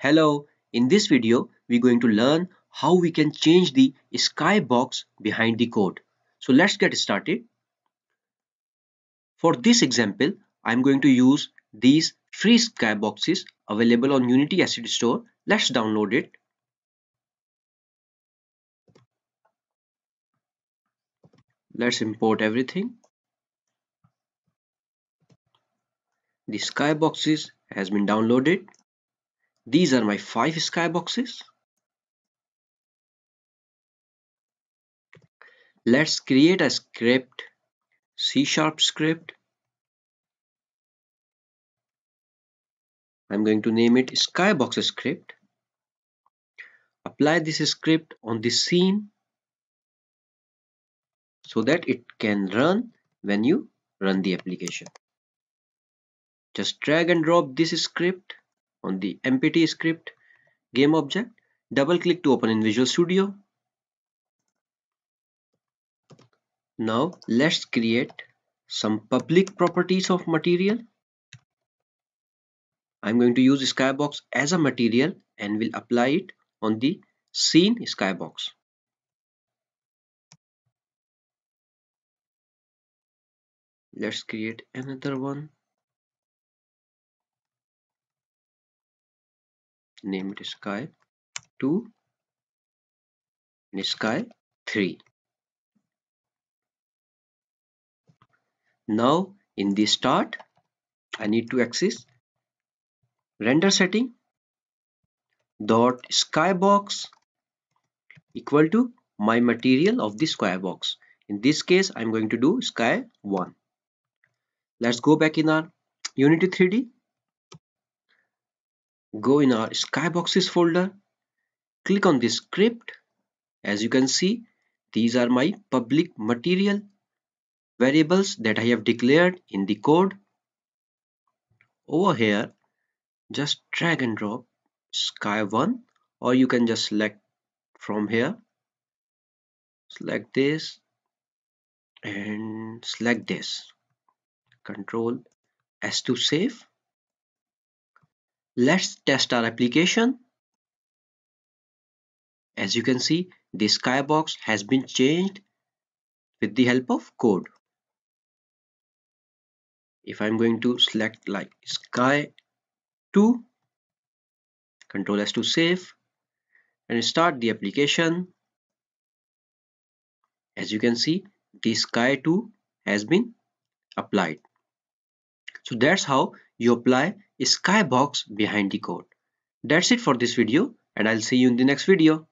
Hello, in this video, we're going to learn how we can change the skybox behind the code. So let's get started. For this example, I'm going to use these free skyboxes available on Unity Asset Store. Let's download it. Let's import everything. The skyboxes has been downloaded. These are my 5 skyboxes. Let's create a script, C# script. I'm going to name it skybox script. Apply this script on the scene so that it can run when you run the application. Just drag and drop this script on the MPT script game object. Double click to open in Visual Studio. Now let's create some public properties of material. I'm going to use skybox as a material and will apply it on the scene skybox. Let's create another one. Name it sky 2 and sky 3. Now in the start, I need to access render setting dot skybox equal to my material of the skybox. In this case, I'm going to do sky 1. Let's go back in our Unity 3D. Go in our skyboxes folder, click on this script. As you can see, these are my public material variables that I have declared in the code. Over here, just drag and drop sky 1, or you can just select from here, select this and select this. Ctrl+S to save. Let's test our application. As you can see, the skybox has been changed with the help of code. If I'm going to select like sky 2, Ctrl+S to save and start the application. As you can see, the sky 2 has been applied. So that's how you apply a skybox behind the code. That's it for this video, and I'll see you in the next video.